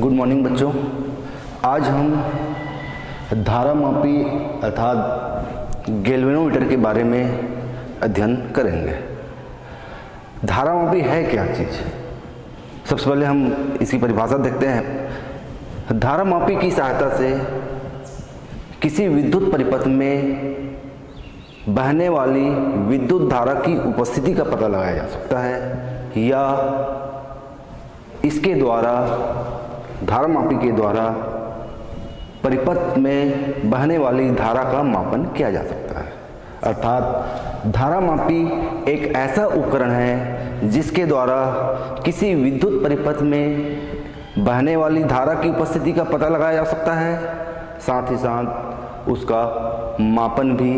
Good morning बच्चों, आज हम धारामापी अर्थात गैल्वेनोमीटर के बारे में अध्ययन करेंगे। धारामापी है क्या चीज़, सबसे पहले हम इसकी परिभाषा देखते हैं। धारामापी की सहायता से किसी विद्युत परिपथ में बहने वाली विद्युत धारा की उपस्थिति का पता लगाया जा सकता है, या इसके द्वारा धारामापी के द्वारा परिपथ में बहने वाली धारा का मापन किया जा सकता है। अर्थात धारामापी एक ऐसा उपकरण है जिसके द्वारा किसी विद्युत परिपथ में बहने वाली धारा की उपस्थिति का पता लगाया जा सकता है, साथ ही साथ उसका मापन भी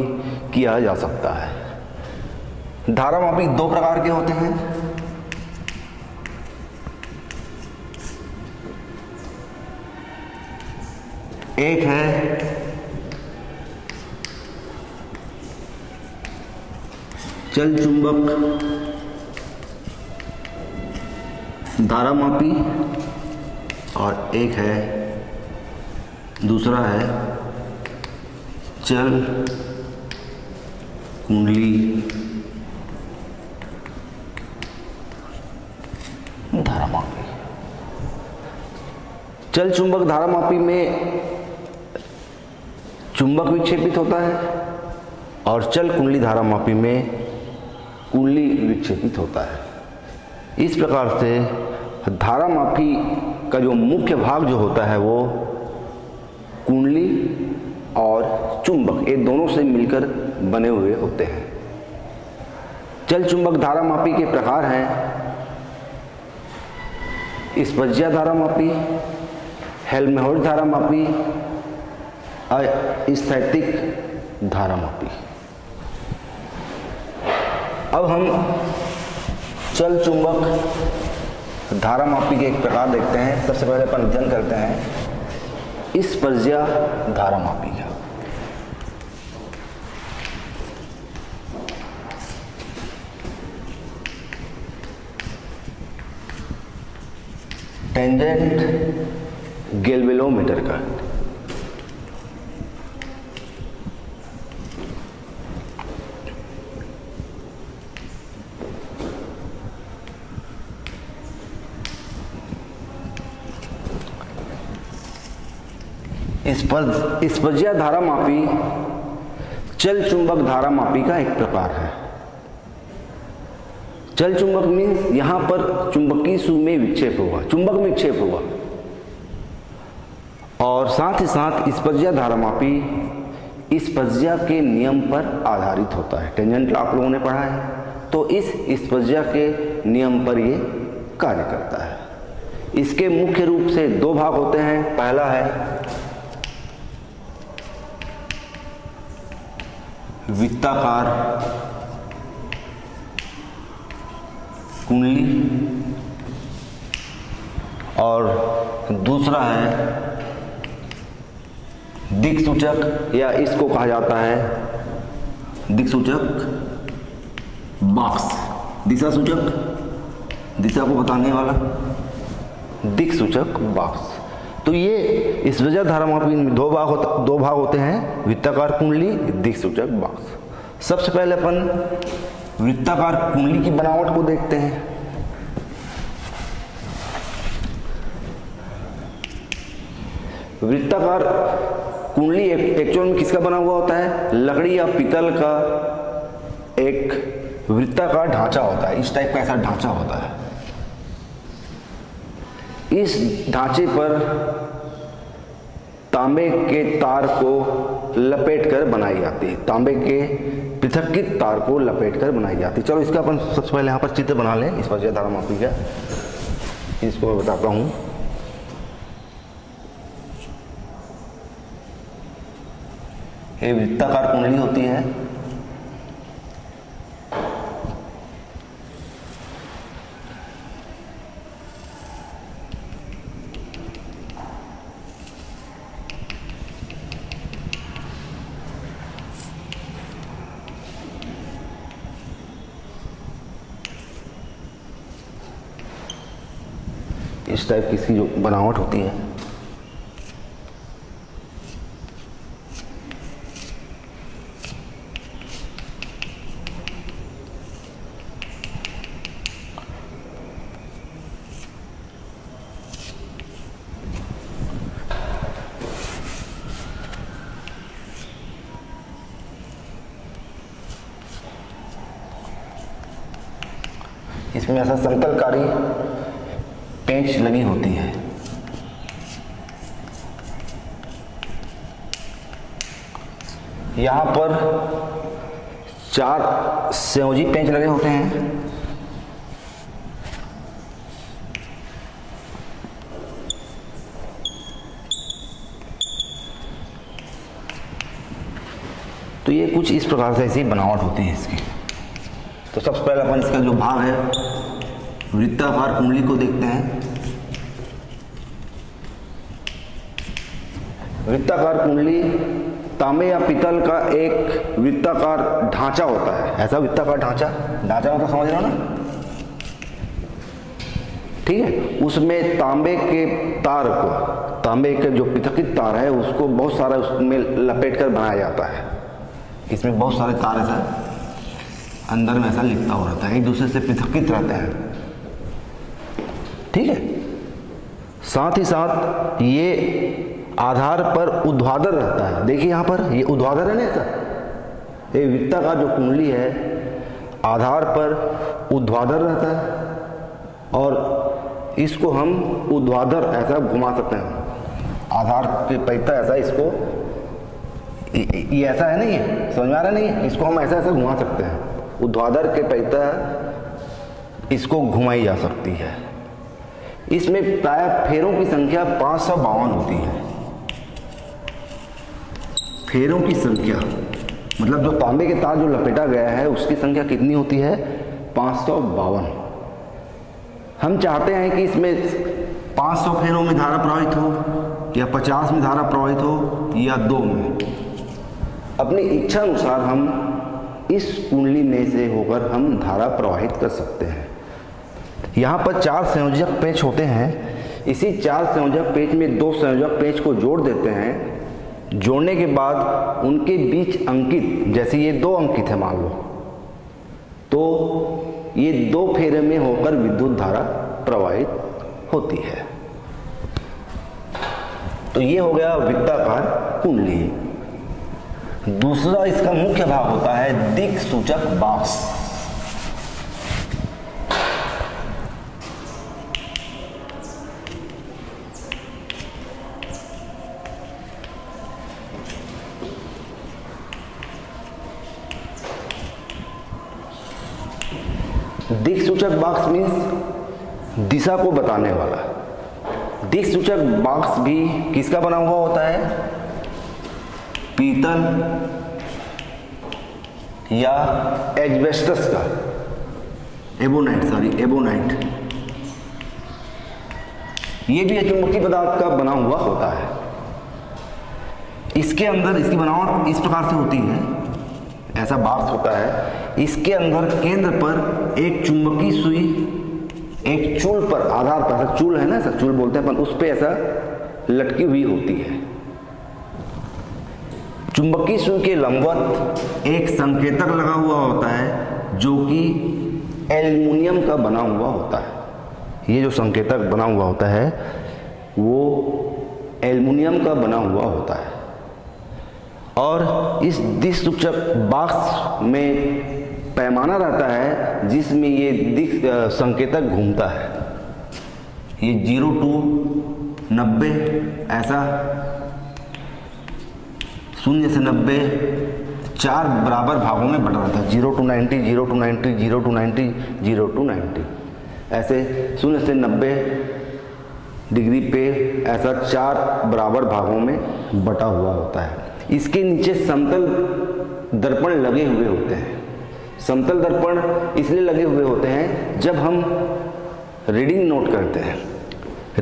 किया जा सकता है। धारामापी दो प्रकार के होते हैं, एक है चल चुंबक धारामापी और एक है दूसरा है चल कुंडली धारामापी। चल चुंबक धारामापी में चुंबक विक्षेपित होता है और चल कुंडली धारामापी में कुंडली विक्षेपित होता है। इस प्रकार से धारामापी का जो मुख्य भाग जो होता है वो कुंडली और चुंबक, ये दोनों से मिलकर बने हुए होते हैं। चल चुंबक धारामापी के प्रकार हैं स्पर्जिया धारामापी, हेल्महोल्ट्ज़ धारामापी, स्थैतिक धारामापी। अब हम चल चुंबक धारामापी के एक प्रकार देखते हैं। सबसे पहले अपन अध्ययन करते हैं स्पर्जिया धारामापी का। टेंजेंट गैल्वेनोमीटर का स्पर्जिया धारामापी चल चुंबक धारामापी का एक प्रकार है। चल चुंबक मीन्स यहां पर चुंबकीय सुई में विक्षेप होगा, चुंबक में विक्षेप होगा, और साथ ही साथ स्पर्जिया धारामापी स्पर्जिया के नियम पर आधारित होता है। टेंजेंट आप लोगों ने पढ़ा है, तो इस स्पर्जिया के नियम पर ये कार्य करता है। इसके मुख्य रूप से दो भाग होते हैं, पहला है वृत्ताकार कुंडली और दूसरा है दिक्सूचक, या इसको कहा जाता है दिक्सूचक बॉक्स। दिशा सूचक, दिशा को बताने वाला दिक्सूचक बॉक्स। तो ये स्पर्जिया धारामापी में दो भाग होते हैं, वृत्ताकार कुंडली, दिक्सूचक बॉक्स। सबसे पहले अपन वृत्ताकार कुंडली की बनावट को देखते हैं। वृत्ताकार कुंडली एक्चुअल में किसका बना हुआ होता है, लकड़ी या पीतल का एक वृत्ताकार ढांचा होता है। इस टाइप का ऐसा ढांचा होता है, इस ढांचे पर तांबे के तार को लपेटकर बनाई जाती है, तांबे के पृथक्कृत तार को लपेटकर बनाई जाती है। चलो इसका अपन सबसे पहले यहाँ पर चित्र बना लें इस स्पर्जिया धारामापी का, इसको मैं बताता हूँ। ये वृत्ताकार कुंडली होती है, इस टाइप की इसकी जो बनावट होती है। इसमें ऐसा समतलकारी पेंच लगी होती है। यहां पर 4 संयोजी पेंच लगे होते हैं। तो ये कुछ इस प्रकार से ऐसी बनावट होती है इसकी। तो सबसे पहले अपन इसका जो भाग है वृत्ताकार कुंडली को देखते हैं। वृत्ताकार कुंडली तांबे या पीतल का एक वृत्ताकार ढांचा होता है। ऐसा वृत्ताकार ढांचा मतलब समझ रहे हो ना, ठीक है। उसमें तांबे के तार को, तांबे के जो पृथकित तार है उसको बहुत सारा उसमें लपेट कर बनाया जाता है। इसमें बहुत सारे तार ऐसा अंदर में ऐसा लिपटा हो रहता है, एक दूसरे से पृथकित रहते हैं, ठीक है। साथ ही साथ ये आधार पर ऊर्ध्वाधर रहता है। देखिए यहाँ पर ये ऊर्ध्वाधर है ना, ऐसा ये वृत्ताकार जो कुंडली है आधार पर ऊर्ध्वाधर रहता है और इसको हम ऊर्ध्वाधर ऐसा घुमा सकते हैं। आधार पे पैता ऐसा इसको ये ऐसा है ना, ये समझ में आ रहा नहीं है, इसको हम ऐसा ऐसा घुमा सकते हैं। ऊर्ध्वाधर के पैता इसको घुमाई जा सकती है। इसमें प्राय फेरों की संख्या 552 होती है। फेरों की संख्या मतलब जो तांबे के तार जो लपेटा गया है उसकी संख्या कितनी होती है, 552। हम चाहते हैं कि इसमें 500 फेरों में धारा प्रवाहित हो या 50 में धारा प्रवाहित हो या 2 में। अपनी इच्छा अनुसार हम इस कुंडली में से होकर हम धारा प्रवाहित कर सकते हैं। यहाँ पर 4 संयोजक पेंच होते हैं। इसी 4 संयोजक पेंच में 2 संयोजक पेंच को जोड़ देते हैं। जोड़ने के बाद उनके बीच अंकित, जैसे ये 2 अंकित है मान लो, तो ये 2 फेरे में होकर विद्युत धारा प्रवाहित होती है। तो ये हो गया वृत्ताकार कुंडली। दूसरा इसका मुख्य भाग होता है दिक सूचक बॉक्स। दिक् सूचक बॉक्स मीन्स दिशा को बताने वाला। दिक् सूचक बॉक्स भी किसका बना हुआ होता है, पीतल या एस्बेस्टस का, एबोनाइट। ये भी चुंबकीय पदार्थ का बना हुआ होता है। इसके अंदर इसकी बनावट इस प्रकार से होती है, ऐसा बॉक्स होता है। इसके अंदर केंद्र पर एक चुंबकीय सुई एक चूल पर, आधार पर ऐसा चूल है ना, ऐसा चूल बोलते हैं अपन, उस पर ऐसा लटकी हुई होती है। चुंबकीय सुई के लंबवत एक संकेतक लगा हुआ होता है जो कि एल्यूमिनियम का बना हुआ होता है। ये जो संकेतक बना हुआ होता है वो एल्यूमिनियम का बना हुआ होता है। और इस दिक् सूचक बॉक्स में पैमाना रहता है जिसमें ये दिक् संकेतक घूमता है। ये 0 से 90 ऐसा, 0 से 90 4 बराबर भागों में बटा रहता है। 0 से 90, 0 से 90, 0 से 90, 0 से 90 ऐसे 0 से 90 डिग्री पे ऐसा 4 बराबर भागों में बटा हुआ होता है। इसके नीचे समतल दर्पण लगे हुए होते हैं। समतल दर्पण इसलिए लगे हुए होते हैं जब हम रीडिंग नोट करते हैं।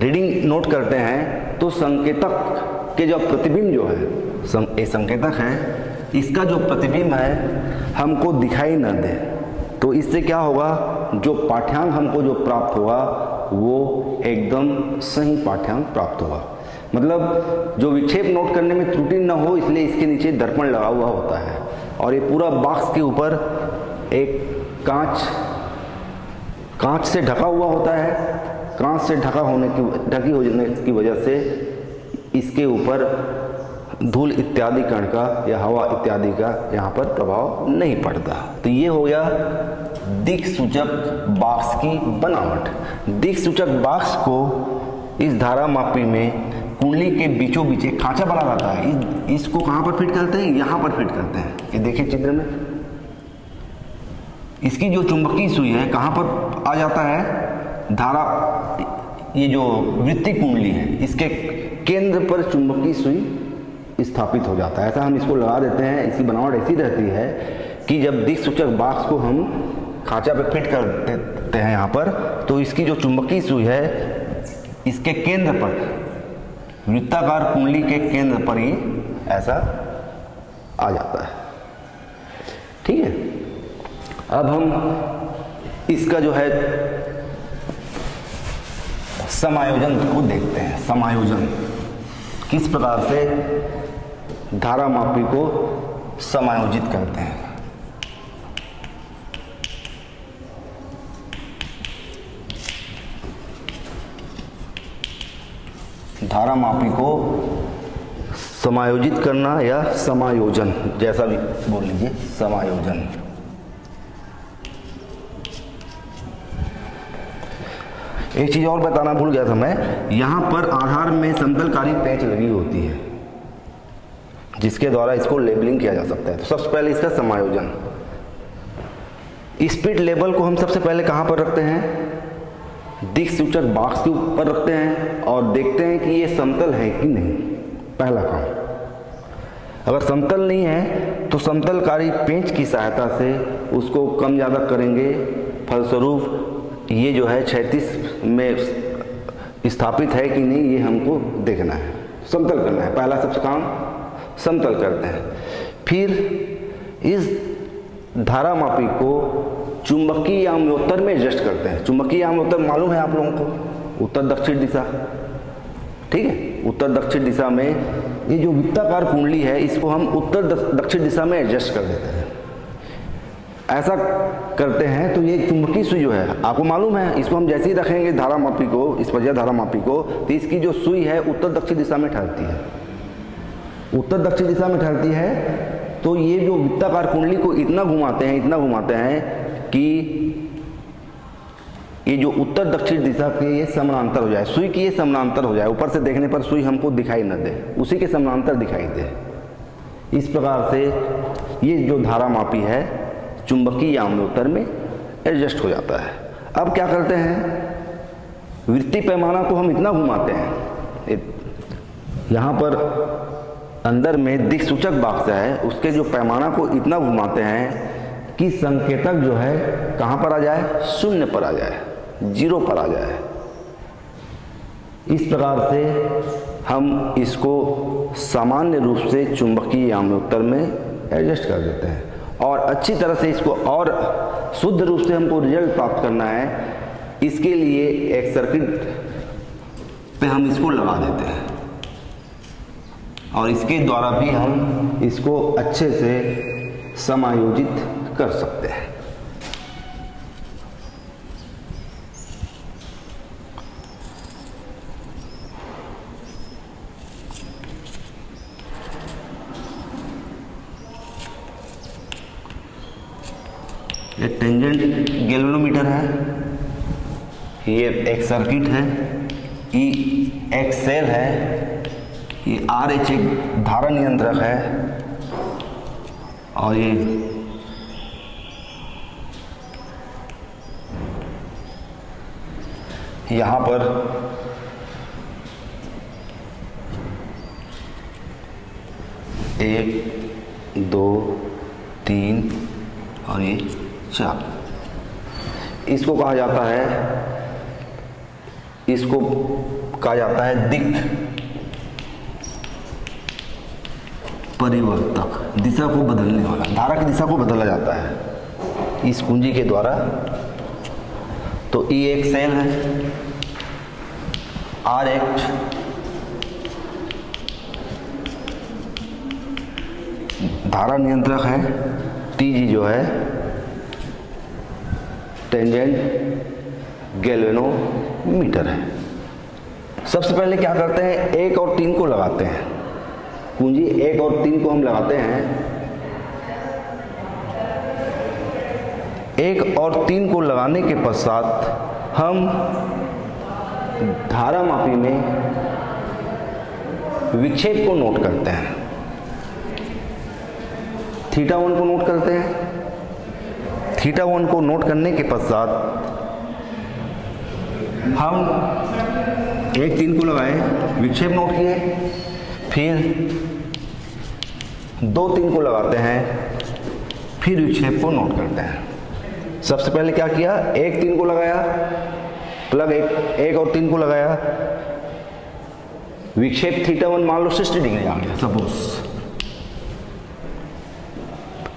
रीडिंग नोट करते हैं तो संकेतक के जो प्रतिबिंब जो है, संकेतक है, इसका जो प्रतिबिंब है हमको दिखाई न दे तो इससे क्या होगा, जो पाठ्यांक हमको जो प्राप्त हुआ वो एकदम सही पाठ्यांक प्राप्त हुआ। मतलब जो विक्षेप नोट करने में त्रुटि न हो इसलिए इसके नीचे दर्पण लगा हुआ होता है और ये पूरा बॉक्स के ऊपर एक कांच से ढका हुआ होता है। कांच से ढकी होने की वजह से इसके ऊपर धूल इत्यादि कण का या हवा इत्यादि का यहाँ पर प्रभाव नहीं पड़ता। तो ये हो गया दिक्सूचक बॉक्स की बनावट। दिक्सूचक बॉक्स को इस धारामापी में कुंडली के बीचों बीच एक खांचा बना रहता है। इसको कहाँ पर फिट करते हैं? यहाँ पर फिट करते हैं। ये देखिए चित्र में इसकी जो चुंबकीय सुई है कहाँ पर आ जाता है? धारा ये जो वृत्तीय कुंडली है इसके केंद्र पर चुंबकीय सुई स्थापित हो जाता है। ऐसा हम इसको लगा देते हैं। इसकी बनावट ऐसी रहती है कि जब दिक्सूचक बॉक्स को हम खांचा पे फिट कर देते हैं यहाँ पर तो इसकी जो चुंबकीय सुई है इसके केंद्र पर वृत्ताकार कुंडली के केंद्र पर ही ऐसा आ जाता है। ठीक है, अब हम इसका जो है समायोजन को देखते हैं। समायोजन किस प्रकार से धारामापी को समायोजित करते हैं। धारामापी को समायोजित करना या समायोजन जैसा भी बोल लीजिए, समायोजन। एक चीज और बताना भूल गया था मैं, यहां पर आधार में समतलकारी पेंच लगी होती है जिसके द्वारा इसको लेबलिंग किया जा सकता है। तो सबसे पहले इसका समायोजन। स्पीड लेबल को हम सबसे पहले कहां पर रखते हैं? दिक्सूचक बॉक्स के ऊपर रखते हैं और देखते हैं कि ये समतल है कि नहीं। पहला काम, अगर समतल नहीं है तो समतलकारी पेंच की सहायता से उसको कम ज़्यादा करेंगे। फलस्वरूप ये जो है 36 में स्थापित है कि नहीं ये हमको देखना है, समतल करना है। पहला सबसे काम समतल करते हैं। फिर इस धारामापी को चुंबकीय आम्योत्तर में एडजस्ट करते हैं। चुंबकीय आम्योत्तर मालूम है आप लोगों को, उत्तर दक्षिण दिशा। ठीक है, उत्तर दक्षिण दिशा में ये जो वृत्ताकार कुंडली है इसको हम उत्तर दक्षिण दिशा में एडजस्ट कर देते हैं। ऐसा करते हैं तो ये चुंबकीय सुई जो है आपको मालूम है, इसको हम जैसे ही रखेंगे धारामापी को, इस वजह धारामापी को, तो इसकी जो सुई है उत्तर दक्षिण दिशा में ठहरती है। उत्तर दक्षिण दिशा में ठहरती है तो ये जो वृत्ताकार कुंडली को इतना घुमाते हैं कि ये जो उत्तर दक्षिण दिशा के ये समानांतर हो जाए, सुई की ये समानांतर हो जाए। ऊपर से देखने पर सुई हमको दिखाई न दे, उसी के समानांतर दिखाई दे। इस प्रकार से ये जो धारामापी है चुंबकीय आम्योत्तर में एडजस्ट हो जाता है। अब क्या करते हैं, वृत्तीय पैमाना को हम इतना घुमाते हैं। यहाँ पर अंदर में दिक्सूचक बॉक्स है उसके जो पैमाना को इतना घुमाते हैं कि संकेतक जो है कहाँ पर आ जाए? शून्य पर आ जाए, जीरो पर आ जाए। इस प्रकार से हम इसको सामान्य रूप से चुंबकीय आम्योत्तर में एडजस्ट कर देते हैं और अच्छी तरह से इसको और शुद्ध रूप से हमको रिजल्ट प्राप्त करना है। इसके लिए एक सर्किट पे हम इसको लगा देते हैं और इसके द्वारा भी हम इसको अच्छे से समायोजित कर सकते हैं। ये टेंजेंट गैल्वेनोमीटर है, ये एक सर्किट है, ई एक सेल है, ये RH एक धारा नियंत्रक है और ये यहाँ पर एक, दो, तीन और ये चार। इसको कहा जाता है दिक् परिवर्तक, दिशा को बदलने वाला। धारा की दिशा को बदला जाता है इस कुंजी के द्वारा। तो E एक सेल है, R एक धारा नियंत्रक है, TG जो है टेंजेंट गैल्वेनोमीटर है। सबसे पहले क्या करते हैं, 1 और 3 को लगाते हैं, कुंजी 1 और 3 को हम लगाते हैं। 1 और 3 को लगाने के पश्चात हम धारामापी में विक्षेप को नोट करते हैं। थीटा 1 को नोट करते हैं। थीटा 1 को नोट करने के पश्चात हम 1 3 को लगाए, विक्षेप नोट किए, फिर 2 3 को लगाते हैं, फिर विक्षेप को नोट करते हैं। सबसे पहले क्या किया, 1 3 को लगाया, प्लग 1 और 3 को लगाया, विक्षेप थीटा 1 मान लो 60 डिग्री आ गया सपोज।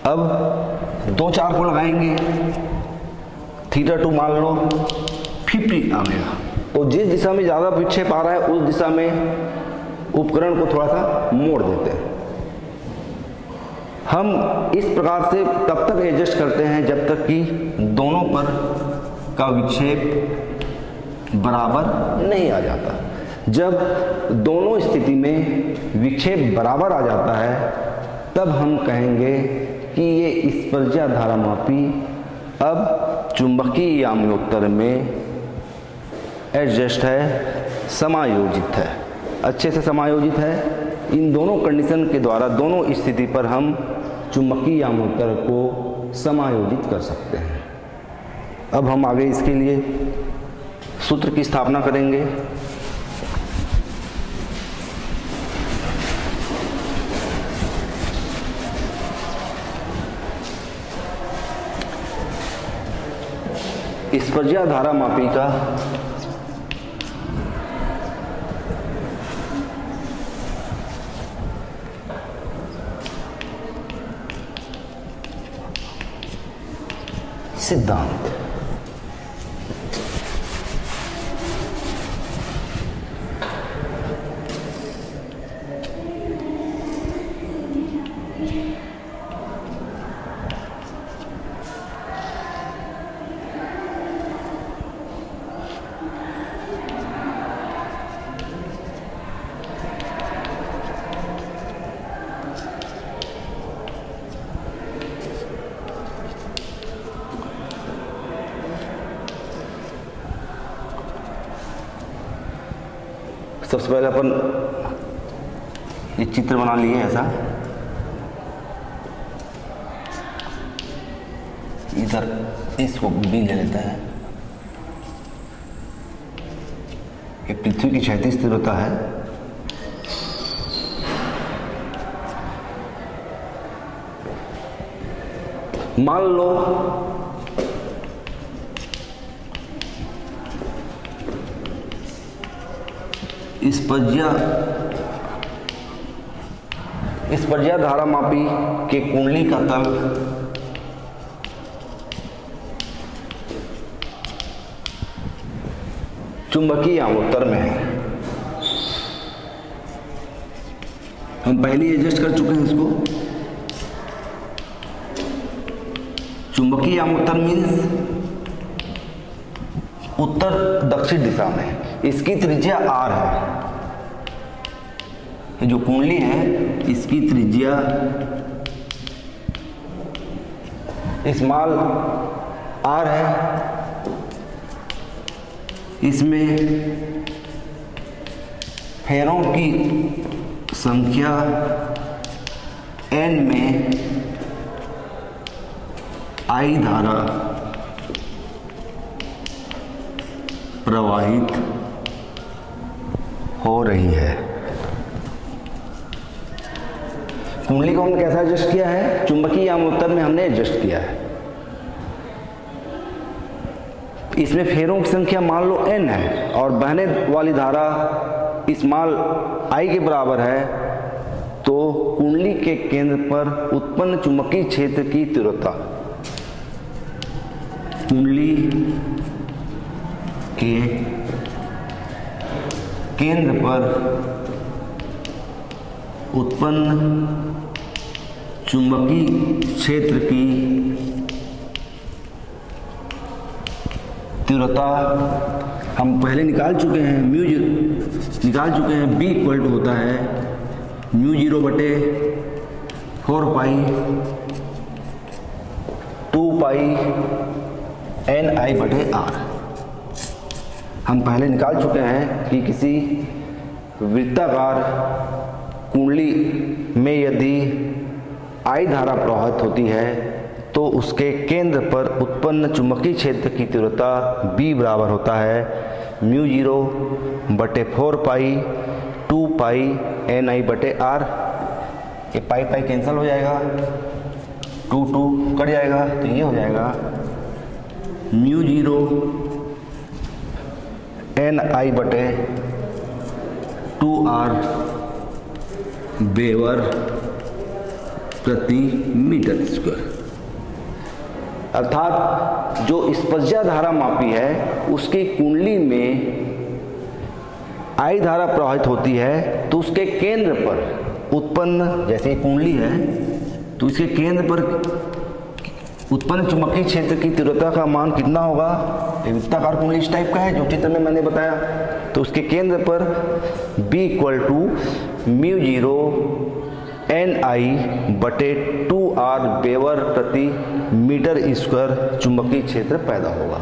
अब 2 4 को लगाएंगे, थीटा 2 मान लो 50 आ गया। तो जिस दिशा में ज़्यादा विक्षेप आ रहा है उस दिशा में उपकरण को थोड़ा सा मोड़ देते हैं। हम इस प्रकार से तब तक एडजस्ट करते हैं जब तक कि दोनों पर का विक्षेप बराबर नहीं आ जाता। जब दोनों स्थिति में विक्षेप बराबर आ जाता है तब हम कहेंगे कि ये स्पर्शा धारामापी अब चुंबकीय आम्योत्तर में एडजस्ट है, समायोजित है, अच्छे से समायोजित है। इन दोनों कंडीशन के द्वारा दोनों स्थिति पर हम चुंबकीय आम्योत्तर को समायोजित कर सकते हैं। अब हम आगे इसके लिए सूत्र की स्थापना करेंगे। स्पर्शा धारामापी का सिद्धांत। सबसे पहले अपन ये चित्र बना लिए ऐसा, इधर इसको भी ले लेता है। ये पृथ्वी की क्षैतिज तीव्रता है, मान लो स्पर्शा धारामापी के कुंडली का तल चुंबकीय आम्योत्तर में है। हम पहले एडजस्ट कर चुके हैं इसको। चुंबकीय आम्योत्तर मीन्स उत्तर दक्षिण दिशा में, इसकी त्रिज्या R है। जो कुंडली है इसकी त्रिज्या स्मॉल r है। इसमें फेरों की संख्या n में I धारा प्रवाहित हो रही है। कुंडली को हमने कैसा एडजस्ट किया है, चुंबकीय आम्योत्तर में हमने एडजस्ट किया है। इसमें फेरों की संख्या मान लो n है और बहने वाली धारा स्मॉल I के बराबर है, तो कुंडली के केंद्र पर उत्पन्न चुंबकीय क्षेत्र की तीव्रता कुंडली के केंद्र पर उत्पन्न चुंबकीय क्षेत्र की तीव्रता हम पहले निकाल चुके हैं, B इक्वल टू होता है μ0/4π2πNi/r। हम पहले निकाल चुके हैं कि किसी वृत्ताकार कुंडली में यदि I धारा प्रवाहित होती है तो उसके केंद्र पर उत्पन्न चुंबकीय क्षेत्र की तीव्रता B बराबर होता है μ0/4π2πNi/r। ये पाई पाई कैंसिल हो जाएगा, 2 कट जाएगा, तो ये हो जाएगा μ0 NI/2R वेबर प्रति मीटर स्क्वायर। अर्थात जो स्पर्शिया धारा मापी है उसकी कुंडली में I धारा प्रवाहित होती है तो उसके केंद्र पर उत्पन्न, जैसे कुंडली है तो इसके केंद्र पर उत्पन्न चुंबकीय क्षेत्र की तीव्रता का मान कितना होगा। वृत्ताकार कुंडली इस टाइप का है जो चित्र में मैंने बताया, तो उसके केंद्र पर B equal to μ0 NI/2R weber प्रति मीटर स्क्वायर चुंबकीय क्षेत्र पैदा होगा।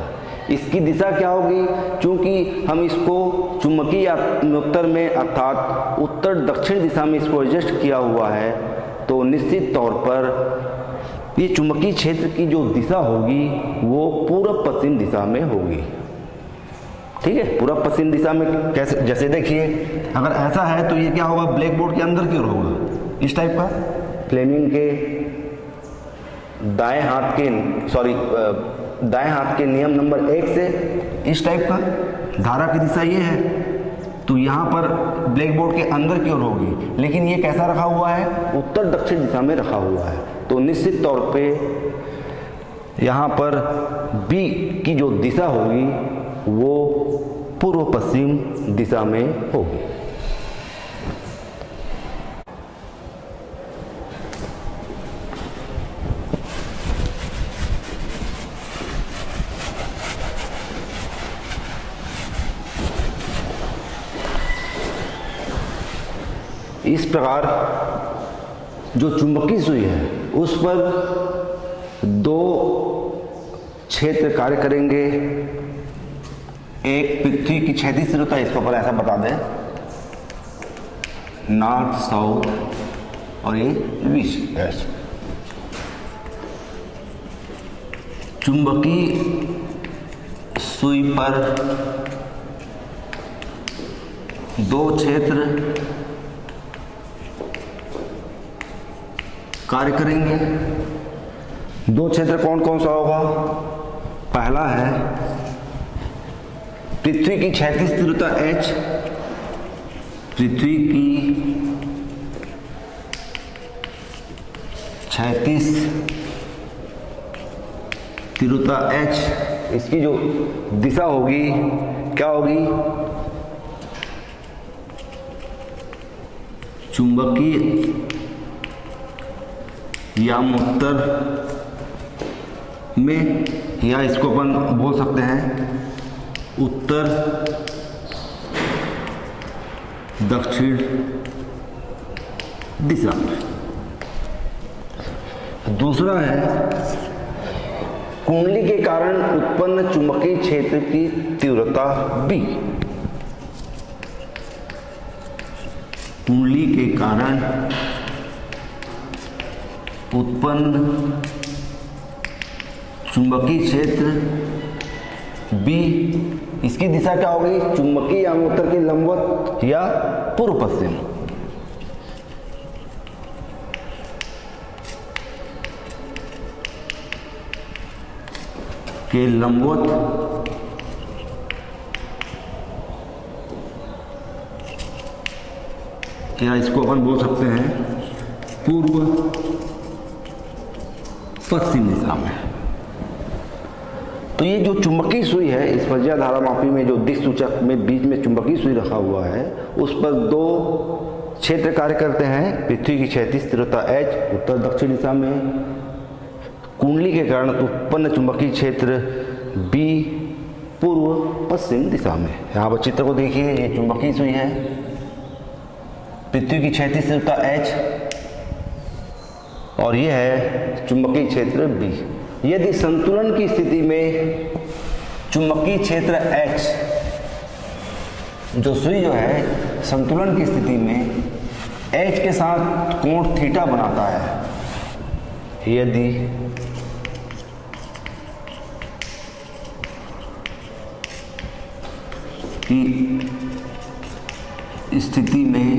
इसकी दिशा क्या होगी, क्योंकि हम इसको चुंबकीय उत्तर में अर्थात उत्तर दक्षिण दिशा में इसको एडजस्ट किया हुआ है, तो निश्चित तौर पर ये चुंबकीय क्षेत्र की जो दिशा होगी वो पूर्व पश्चिम दिशा में होगी। ठीक है, पूर्व पश्चिम दिशा में कैसे, जैसे देखिए अगर ऐसा है तो ये क्या होगा, ब्लैक बोर्ड के अंदर की ओर होगा इस टाइप का। फ्लेमिंग के दाएं हाथ के नियम नंबर 1 से इस टाइप का धारा की दिशा ये है, तो यहाँ पर ब्लैक बोर्ड के अंदर की ओर होगी, लेकिन ये कैसा रखा हुआ है, उत्तर दक्षिण दिशा में रखा हुआ है, तो निश्चित तौर पे यहाँ पर B की जो दिशा होगी वो पूर्व पश्चिम दिशा में होगी। इस प्रकार जो चुंबकीय सुई है उस पर 2 क्षेत्र कार्य करेंगे। एक पृथ्वी की क्षैतिज तीव्रता, इसको पर ऐसा बता दें नॉर्थ साउथ और ये ईस्ट वेस्ट। चुंबकीय सुई पर 2 क्षेत्र कार्य करेंगे। 2 क्षेत्र कौन कौन सा होगा, पहला है पृथ्वी की क्षैतिज तीव्रता H, इसकी जो दिशा होगी क्या होगी, चुंबकीय यामोत्तर में, या इसको अपन बोल सकते हैं उत्तर दक्षिण दिशा में। दूसरा है कुंडली के कारण उत्पन्न चुंबकीय क्षेत्र की तीव्रता B। कुंडली के कारण उत्पन्न चुंबकीय क्षेत्र B, इसकी दिशा क्या होगी, चुंबकीय यामोत्तर के लंबवत या पूर्व पश्चिम। के लंबवत क्या, इसको अपन बोल सकते हैं पूर्व पश्चिम दिशा में। तो ये जो चुंबकीय सुई है, इस स्पर्शिया धारामापी में जो दिक्सूचक में बीच में चुंबकीय सुई रखा हुआ है, उस पर दो क्षेत्र कार्य करते हैं। पृथ्वी की क्षैतिज तीव्रता H उत्तर दक्षिण दिशा में, कुंडली के कारण उत्पन्न चुंबकीय क्षेत्र B पूर्व पश्चिम दिशा में। यहाँ पर चित्र को देखिए, ये चुंबकीय सुई है, पृथ्वी की क्षैतिज तीव्रता H और ये है चुंबकीय क्षेत्र B। यदि संतुलन की स्थिति में चुंबकीय क्षेत्र H, जो सुई जो है संतुलन की स्थिति में H के साथ कोण थीटा बनाता है, यदि की स्थिति में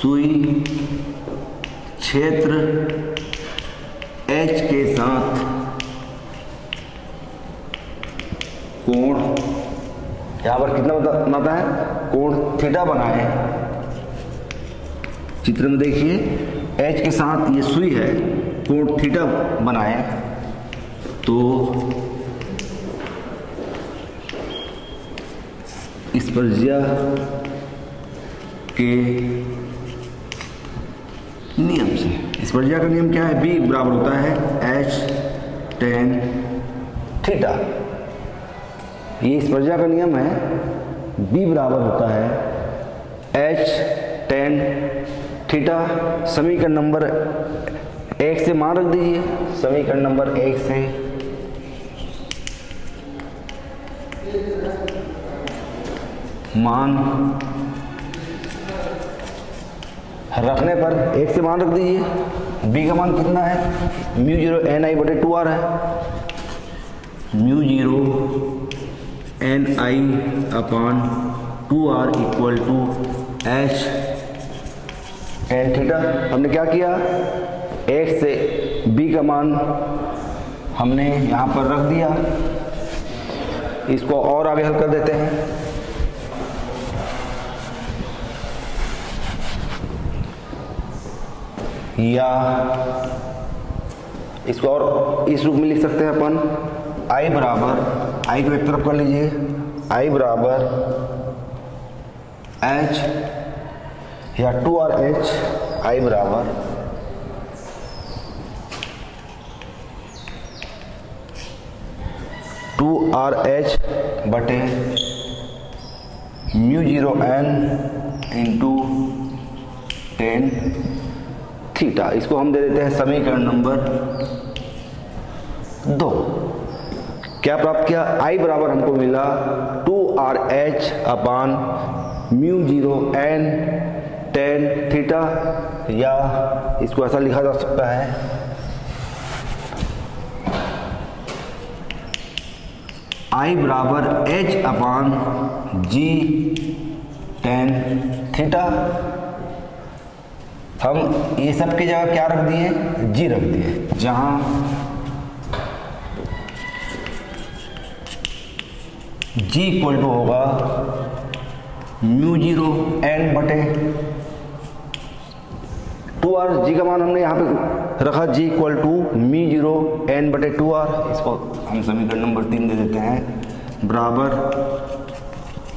सुई क्षेत्र H के साथ कोण, यहाँ पर कितना बनाता है, कोण थीटा बनाए। चित्र में देखिए, H के साथ ये सुई है, कोण थीटा बनाए तो स्पर्शिया के नियम से, स्पर्शिया का नियम क्या है, B बराबर होता है H tan थीटा। ये स्पर्शिया का नियम है, B बराबर होता है H tan थीटा। समीकरण नंबर 1 से मान रख दीजिए, समीकरण नंबर 1 से मान रखने पर, एक से मान रख दीजिए। बी का मान कितना है, म्यू जीरो एन आई बटे 2R है। Mu zero N I upon 2R equal to H tan theta. हमने क्या किया, एक से बी का मान हमने यहाँ पर रख दिया, इसको और आगे हल कर देते हैं। या इसको और इस रूप में लिख सकते हैं अपन, I बराबर, I को एक तरफ कर लीजिए, I बराबर H या 2RH, I बराबर टू आर एच बटे mu zero N into tan theta. इसको हम दे देते हैं समीकरण नंबर 2। क्या प्राप्त किया, I बराबर हमको मिला 2RH upon mu zero N tan theta, या इसको ऐसा लिखा जा सकता है, I बराबर H upon G tan theta. हम ये सब की जगह क्या रख दिए, G रख दिए। जहां G इक्वल टू होगा म्यू जीरो एन बटे 2R। G का मान हमने यहाँ पे रखा, G equal to mu zero N बटे 2R। इसको हम समीकरण नंबर 3 दे देते हैं, बराबर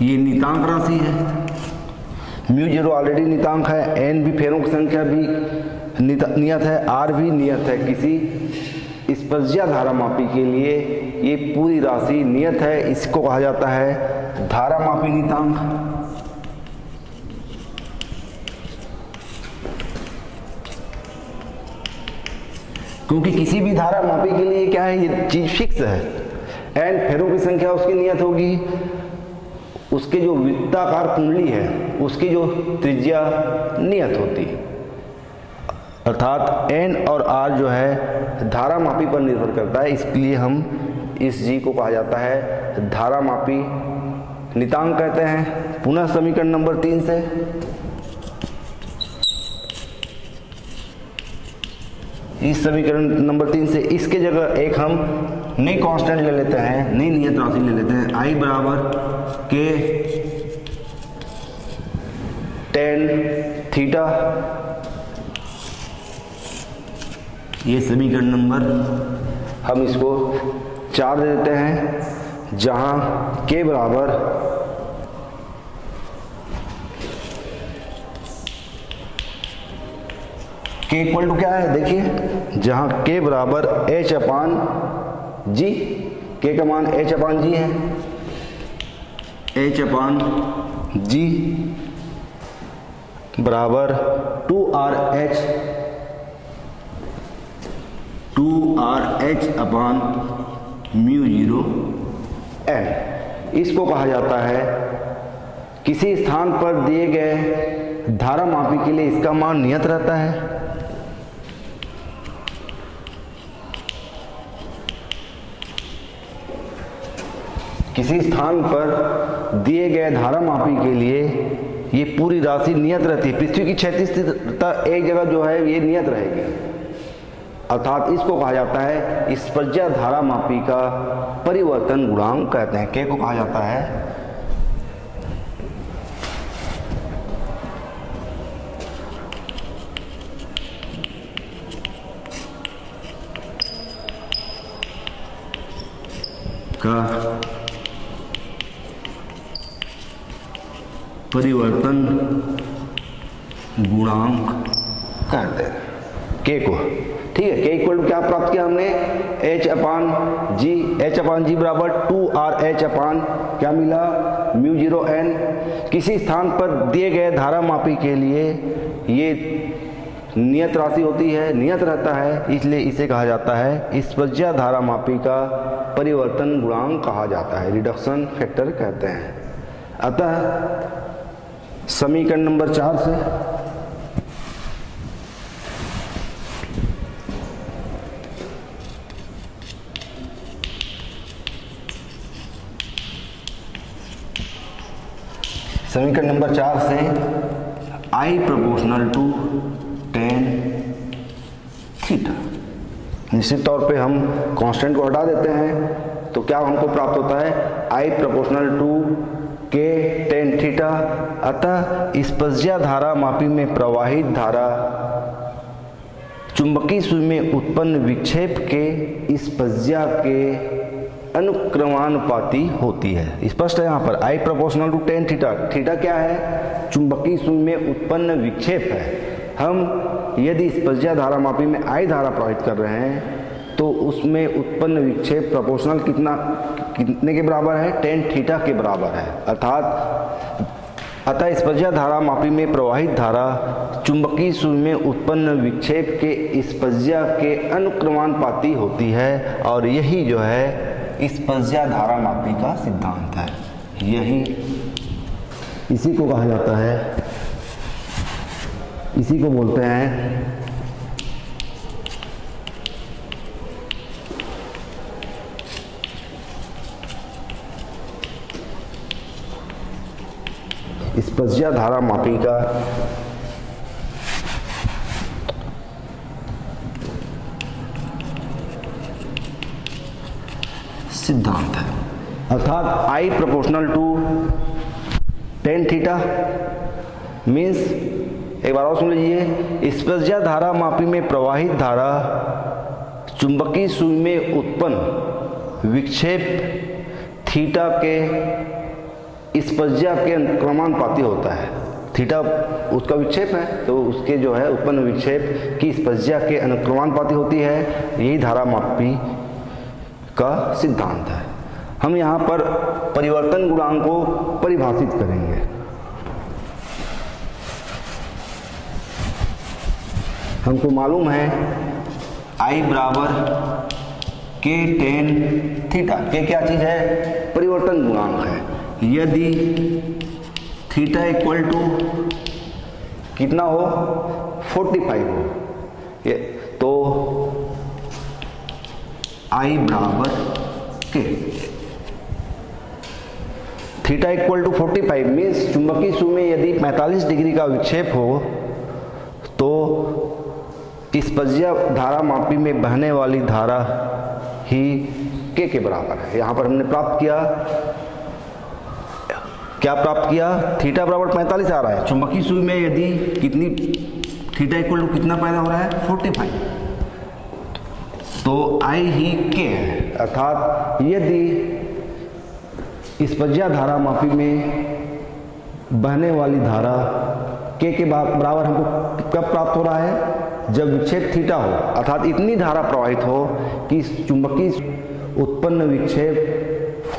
ये नितांक राशि है, म्यू जीरो ऑलरेडी नितांक है, एन भी फेरों की संख्या भी नियत है, आर भी नियत है। किसी स्पर्शिया धारामापी के लिए ये पूरी राशि नियत है, इसको कहा जाता है धारामापी नितांक। क्योंकि किसी भी धारामापी के लिए क्या है, ये चीज फिक्स है, एन फेरों की संख्या उसकी नियत होगी, उसके जो वृत्ताकार कुंडली है उसकी जो त्रिज्या नियत होती, अर्थात n और r जो है धारामापी पर निर्भर करता है, इसलिए हम इस g को कहा जाता है धारामापी नितांक कहते हैं। पुनः समीकरण नंबर 3 से इस समीकरण नंबर 3 से इसके जगह एक हम नई कांस्टेंट ले लेते हैं, नई नियत राशि ले लेते हैं, I बराबर के टेन थीटा। ये समीकरण नंबर हम इसको 4 दे देते हैं, जहाँ के बराबर के इक्वल टू क्या है, देखिए जहाँ के बराबर h अपान जी, के का मान h अपान जी है, h अपान जी बराबर 2RH upon mu zero M. इसको कहा जाता है किसी स्थान पर दिए गए धारामापी के लिए इसका मान नियत रहता है। किसी स्थान पर दिए गए धारामापी के लिए ये पूरी राशि नियत रहती है। पृथ्वी की क्षैतिज स्थिरता एक जगह जो है ये नियत रहेगी, अर्थात इसको कहा जाता है स्पर्ज्या धारामापी का परिवर्तन गुणांक कहते हैं। के को कहा जाता है का परिवर्तन गुणांक कहते हैं, के को। ठीक है, के इक्वल टू क्या प्राप्त किया हमने, h अपान जी, h अपान जी बराबर 2RH अपान क्या मिला, म्यू जीरो एन। किसी स्थान पर दिए गए धारामापी के लिए ये नियत राशि होती है, नियत रहता है, इसलिए इसे कहा जाता है स्पर्ज्या धारामापी का परिवर्तन गुणांक कहा जाता है, रिडक्शन फैक्टर कहते हैं। अतः समीकरण नंबर 4 से I proportional to tan theta, निश्चित तौर पे हम कांस्टेंट को हटा देते हैं तो क्या हमको प्राप्त होता है I प्रोपोर्शनल टू के tan थीटा। अतः स्पर्ज्या धारामापी में प्रवाहित धारा चुंबकीय सुई में उत्पन्न विक्षेप के स्पर्ज्या के अनुक्रमानुपाती होती है। स्पष्ट है, यहाँ पर I proportional to tan theta, theta क्या है, चुंबकीय सुई में उत्पन्न विक्षेप है। हम यदि स्पर्ज्या धारामापी में I धारा प्रवाहित कर रहे हैं तो उसमें उत्पन्न विक्षेप प्रोपोर्शनल कितने के बराबर है, tan थीटा के बराबर है। अर्थात अतः स्पर्ज्या धारामापी में प्रवाहित धारा चुंबकीय सुई में उत्पन्न विक्षेप के स्पर्ज्या के अनुक्रमानुपाती होती है, और यही जो है स्पर्ज्या धारामापी का सिद्धांत है, यही इसी को कहा जाता है, इसी को बोलते हैं स्पर्ज्या धारामापी का सिद्धांत है। अर्थात I proportional to tan theta means, एक बार और सुन लीजिए, स्पर्ज्या धारामापी में प्रवाहित धारा चुंबकीय सुई में उत्पन्न विक्षेप थीटा के स्पर्ज्या के अनुक्रमानुपाती होता है। थीटा उसका विक्षेप है तो उसके जो है उत्पन्न विक्षेप की स्पर्ज्या के अनुक्रमानुपाती होती है, यही धारामापी का सिद्धांत है। हम यहाँ पर परिवर्तन गुणांक को परिभाषित करेंगे। हमको मालूम है I बराबर के tan थीटा, के क्या चीज़ है, परिवर्तन गुणांक है। यदि थीटा इक्वल टू कितना हो, 45 हो, ये तो I बराबर के, थीटा इक्वल टू 45 मीन्स चुंबकीय सुई में यदि 45 डिग्री का विक्षेप हो तो स्पर्ज्या धारामापी में बहने वाली धारा ही के बराबर है। यहाँ पर हमने प्राप्त किया, क्या प्राप्त किया, थीटा बराबर 45 आ रहा है, चुंबकीय सुई में यदि कितनी, थीटा इक्वल टू कितना पैदा हो रहा है, 45, सो आई ही कैन, अर्थात यदि इस स्पज्या धारामापी में बहने वाली धारा के बराबर हमको कब प्राप्त हो रहा है, जब विक्षेप थीटा हो, अर्थात इतनी धारा प्रवाहित हो कि चुंबकीय उत्पन्न विक्षेप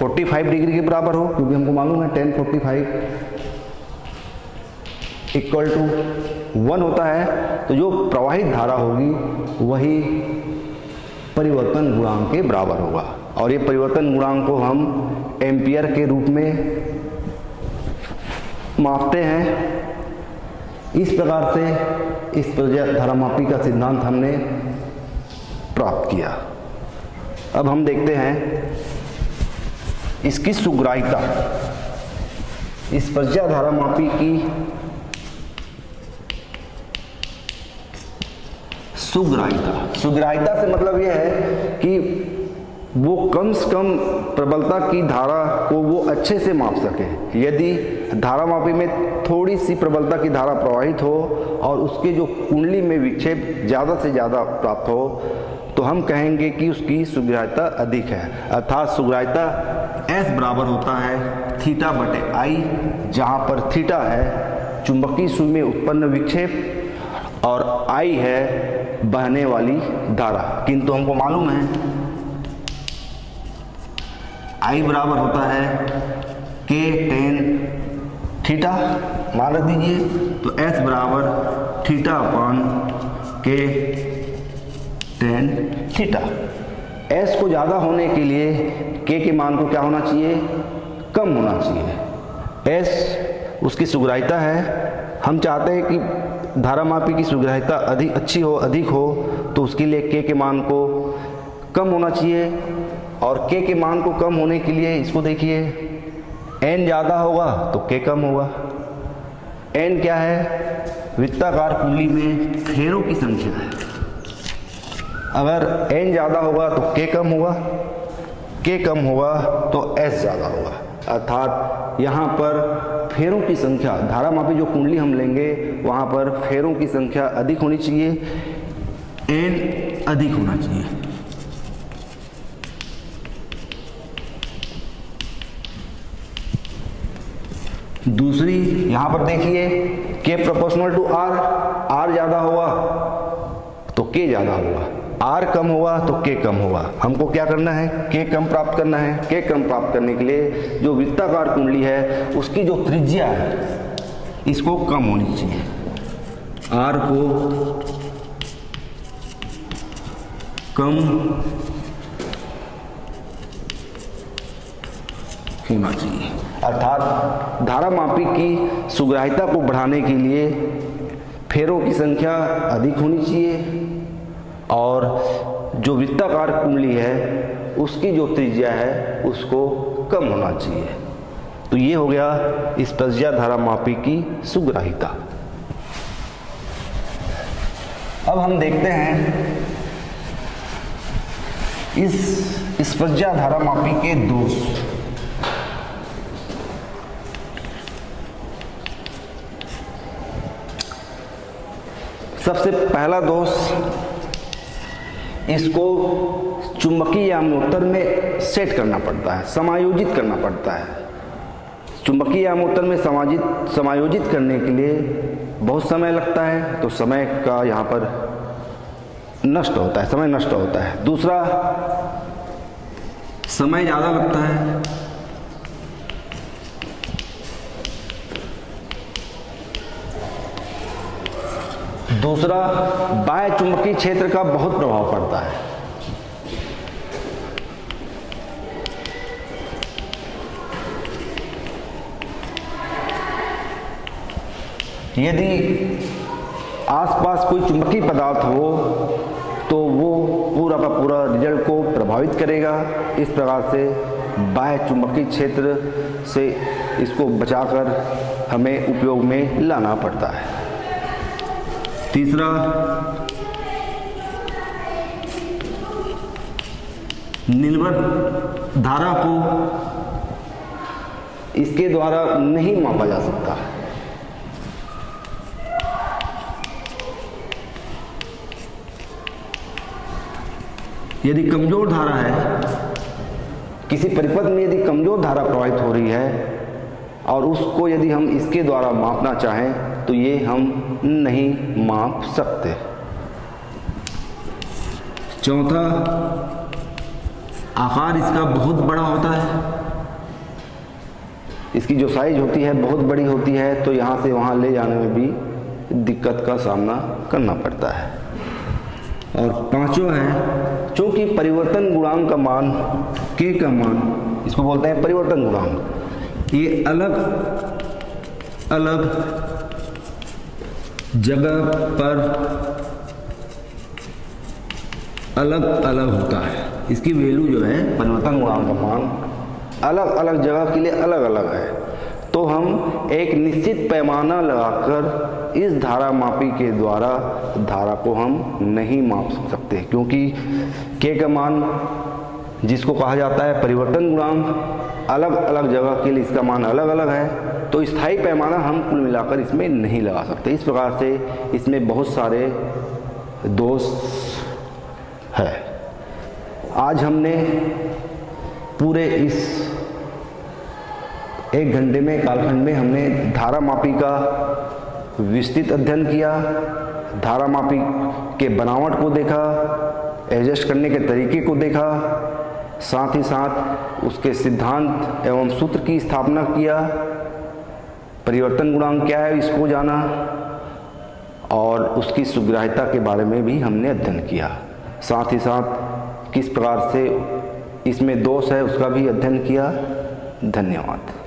45 डिग्री के बराबर हो, क्योंकि हमको मालूम है tan 45 इक्वल टू 1 होता है, तो जो प्रवाहित धारा होगी वही परिवर्तन गुणांक के बराबर होगा। और ये परिवर्तन गुणांक को हम एम्पियर के रूप में मापते हैं। इस प्रकार से इस धारामापी का सिद्धांत हमने प्राप्त किया। अब हम देखते हैं इसकी सुग्राहिता, इस धारामापी की सुग्राहिता। सुग्राहिता से मतलब यह है कि वो कम से कम प्रबलता की धारा को वो अच्छे से माप सके। यदि धारामापी में थोड़ी सी प्रबलता की धारा प्रवाहित हो और उसके जो कुंडली में विक्षेप ज़्यादा से ज़्यादा प्राप्त हो, तो हम कहेंगे कि उसकी सुग्राहिता अधिक है। अर्थात सुग्राहिता S बराबर होता है थीटा बटे I, जहाँ पर थीटा है चुंबकीय सुई में उत्पन्न विक्षेप और I है बहने वाली धारा। किंतु हमको मालूम है I बराबर होता है K tan थीटा, मान रख दीजिए, तो S बराबर theta upon K tan theta. S को ज़्यादा होने के लिए K के मान को क्या होना चाहिए, कम होना चाहिए। S उसकी सुग्राहिता है। हम चाहते हैं कि धारामापी की सुग्राहिता अधिक अच्छी हो, अधिक हो, तो उसके लिए K के मान को कम होना चाहिए। और K के मान को कम होने के लिए इसको देखिए, N ज़्यादा होगा तो K कम होगा। N क्या है, वृत्ताकार कुंडली में फेरों की संख्या है। अगर N ज़्यादा होगा तो K कम होगा, K कम होगा तो S ज़्यादा होगा। अर्थात यहाँ पर फेरों की संख्या, धारामापी जो कुंडली हम लेंगे वहाँ पर फेरों की संख्या अधिक होनी चाहिए, N अधिक होना चाहिए। दूसरी यहाँ पर देखिए, K proportional to R, R ज़्यादा होगा तो K ज़्यादा होगा, R कम होगा तो K कम होगा। हमको क्या करना है, K कम प्राप्त करना है। K कम प्राप्त करने के लिए जो वृत्ताकार कुंडली है उसकी जो त्रिज्या है इसको कम होनी चाहिए। R को कम होना चाहिए। अर्थात धारामापी की सुग्राहिता को बढ़ाने के लिए फेरों की संख्या अधिक होनी चाहिए और जो वृत्ताकार कुंडली है उसकी जो त्रिज्या है उसको कम होना चाहिए। तो ये हो गया इस स्पज्या धारामापी की सुग्राहिता। अब हम देखते हैं इस स्पज्या धारामापी के दोष। सबसे पहला दोष, इसको चुंबकीय आमोत्तर में सेट करना पड़ता है, समायोजित करना पड़ता है। चुंबकीय आमोत्तर में समायोजित करने के लिए बहुत समय लगता है, तो समय का यहाँ पर नष्ट होता है, समय नष्ट होता है। दूसरा, समय ज़्यादा लगता है। दूसरा, बाह्य चुंबकीय क्षेत्र का बहुत प्रभाव पड़ता है। यदि आसपास कोई चुंबकीय पदार्थ हो तो वो पूरा का पूरा रिजल्ट को प्रभावित करेगा। इस प्रकार से बाह्य चुंबकीय क्षेत्र से इसको बचाकर हमें उपयोग में लाना पड़ता है। तीसरा, निर्वर्त धारा को इसके द्वारा नहीं मापा जा सकता। यदि कमजोर धारा है, किसी परिपथ में यदि कमजोर धारा प्रवाहित हो रही है और उसको यदि हम इसके द्वारा मापना चाहें तो ये हम नहीं माप सकते। चौथा, आकार इसका बहुत बड़ा होता है, इसकी जो साइज होती है बहुत बड़ी होती है, तो यहाँ से वहाँ ले जाने में भी दिक्कत का सामना करना पड़ता है। और पांचवा है, चूँकि परिवर्तन गुणांक का मान, के का मान, इसको बोलते हैं परिवर्तन गुणांक, ये अलग अलग जगह पर अलग अलग होता है। इसकी वैल्यू जो है, परिवर्तन गुणांक का मान अलग अलग जगह के लिए अलग अलग है, तो हम एक निश्चित पैमाना लगाकर इस धारामापी के द्वारा धारा को हम नहीं माप सकते, क्योंकि के का मान जिसको कहा जाता है परिवर्तन गुणांक, अलग अलग जगह के लिए इसका मान अलग अलग है, तो स्थायी पैमाना हम कुल मिलाकर इसमें नहीं लगा सकते। इस प्रकार से इसमें बहुत सारे दोष है। आज हमने पूरे इस एक घंटे में, कालखंड में, हमने धारामापी का विस्तृत अध्ययन किया, धारामापी के बनावट को देखा, एडजस्ट करने के तरीके को देखा, साथ ही साथ उसके सिद्धांत एवं सूत्र की स्थापना किया, परिवर्तन गुणांक क्या है इसको जाना और उसकी सुग्राह्यता के बारे में भी हमने अध्ययन किया, साथ ही साथ किस प्रकार से इसमें दोष है उसका भी अध्ययन किया। धन्यवाद।